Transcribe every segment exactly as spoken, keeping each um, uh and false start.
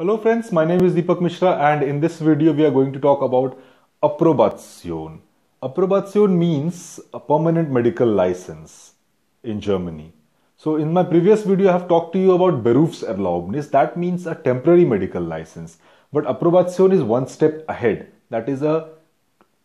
Hello friends, my name is Deepak Mishra and in this video we are going to talk about Approbation. Approbation means a permanent medical license in Germany. So in my previous video I have talked to you about Berufserlaubnis, that means a temporary medical license. But Approbation is one step ahead, that is a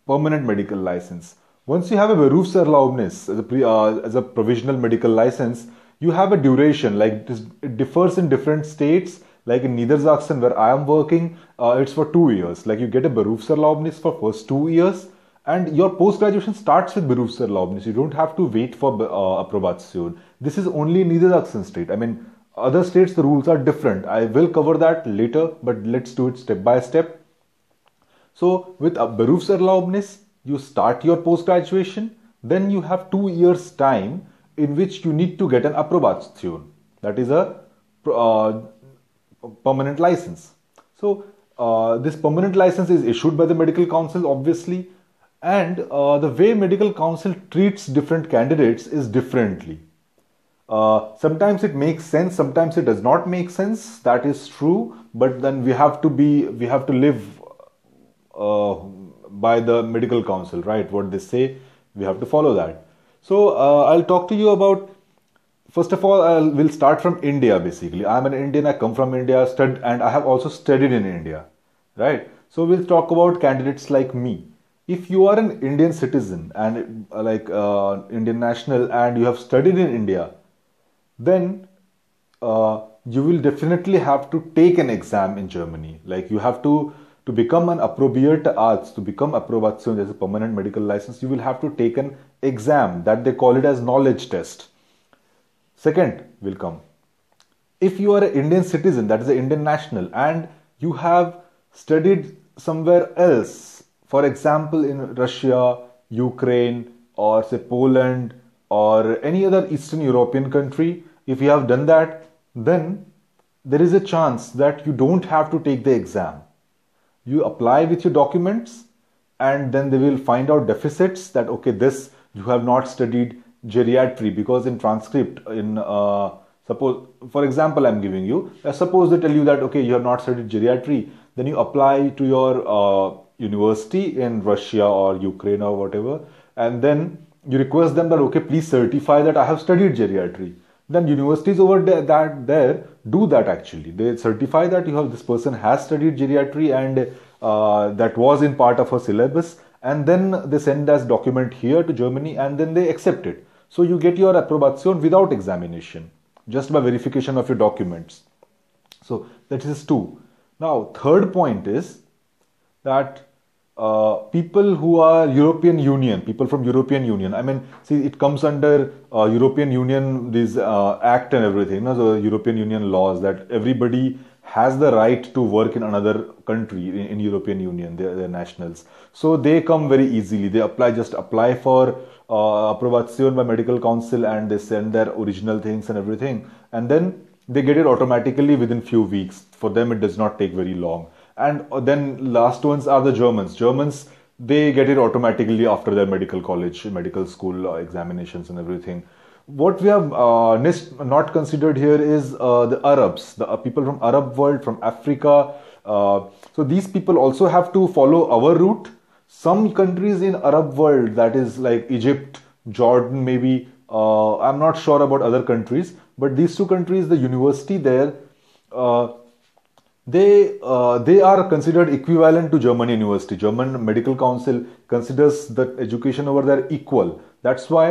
permanent medical license. Once you have a Berufserlaubnis as a, pre, uh, as a provisional medical license, you have a duration, like it differs in different states. Like in Niedersachsen where I am working, uh, it's for two years. Like you get a Berufserlaubnis for first two years and your post-graduation starts with Berufserlaubnis. You don't have to wait for uh, Approbation. This is only Niedersachsen state. I mean, other states the rules are different. I will cover that later, but let's do it step by step. So with a Berufserlaubnis, you start your post-graduation. Then you have two years time in which you need to get an Approbation. That is a... Uh, permanent license. So uh, this permanent license is issued by the medical council, obviously, and uh, the way medical council treats different candidates is differently. Uh, sometimes it makes sense, sometimes it does not make sense. That is true, but then we have to be, we have to live uh, by the medical council, right? What they say, we have to follow that. So uh, I'll talk to you about. First of all, I will start from India basically. I am an Indian, I come from India, stud and I have also studied in India, right? So we'll talk about candidates like me. If you are an Indian citizen and like uh, Indian national and you have studied in India, then uh, you will definitely have to take an exam in Germany. Like you have to, to become an approbierter Arzt, to become Approbation, there's a permanent medical license, you will have to take an exam that they call it as knowledge test. Second will come, if you are an Indian citizen, that is an Indian national, and you have studied somewhere else, for example in Russia, Ukraine, or say Poland, or any other Eastern European country, if you have done that, then there is a chance that you don't have to take the exam. You apply with your documents and then they will find out deficits that, okay, this you have not studied geriatry, because in transcript, in uh, suppose, for example, I'm giving you, uh, suppose they tell you that, okay, you have not studied geriatry, then you apply to your uh, university in Russia or Ukraine or whatever, and then you request them that, okay, please certify that I have studied geriatry. Then universities over there, that there do that actually. They certify that you have, this person has studied geriatry and uh, that was in part of her syllabus, and then they send us document here to Germany and then they accept it. So you get your Approbation without examination, just by verification of your documents. So that is two. Now third point is that uh, people who are European Union, people from European Union, I mean, see it comes under uh, European Union, this uh, act and everything, you know, so European Union laws that everybody has the right to work in another country in, in European Union, they're, they're nationals. So they come very easily, they apply, just apply for Uh, Approbation by medical council and they send their original things and everything, and then they get it automatically within few weeks. For them it does not take very long. And then last ones are the Germans. Germans, they get it automatically after their medical college, medical school examinations and everything. What we have uh, not considered here is uh, the Arabs, the uh, people from Arab world, from Africa. Uh, so these people also have to follow our route. Some countries in Arab world, that is like Egypt, Jordan maybe, uh, I'm not sure about other countries, but these two countries, the university there, uh, they, uh, they are considered equivalent to German university. German Medical Council considers the education over there equal. That's why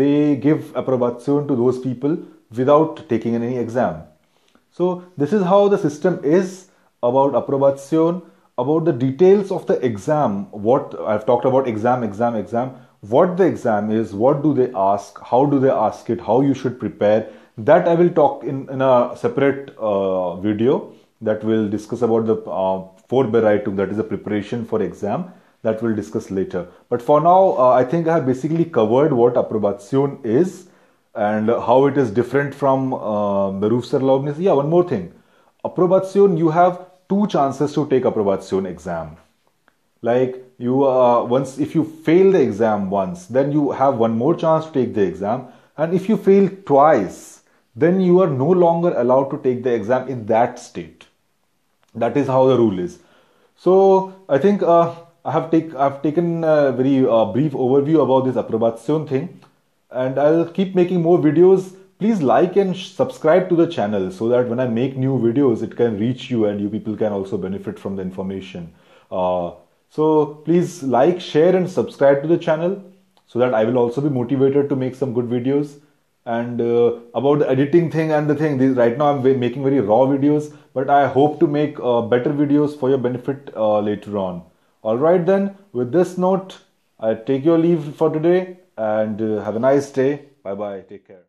they give Approbation to those people without taking any exam. So this is how the system is about Approbation. About the details of the exam, what I've talked about exam, exam, exam, what the exam is, what do they ask, how do they ask it, how you should prepare, that I will talk in, in a separate uh, video that will discuss about the uh, Vorbereitung, that is the preparation for exam, that we'll discuss later. But for now, uh, I think I have basically covered what Approbation is and how it is different from uh, Berufserlaubnis. Yeah, one more thing. Approbation, you have two chances to take Approbation exam. Like you uh, once, if you fail the exam once, then you have one more chance to take the exam, and if you fail twice, then you are no longer allowed to take the exam in that state. That is how the rule is. So I think uh, I have take I've taken a very uh, brief overview about this approbation thing, and I'll keep making more videos. Please like and subscribe to the channel so that when I make new videos, it can reach you and you people can also benefit from the information. Uh, so please like, share and subscribe to the channel so that I will also be motivated to make some good videos. And uh, about the editing thing and the thing, this, right now I'm making very raw videos, but I hope to make uh, better videos for your benefit uh, later on. Alright then, with this note, I take your leave for today and uh, have a nice day. Bye bye, take care.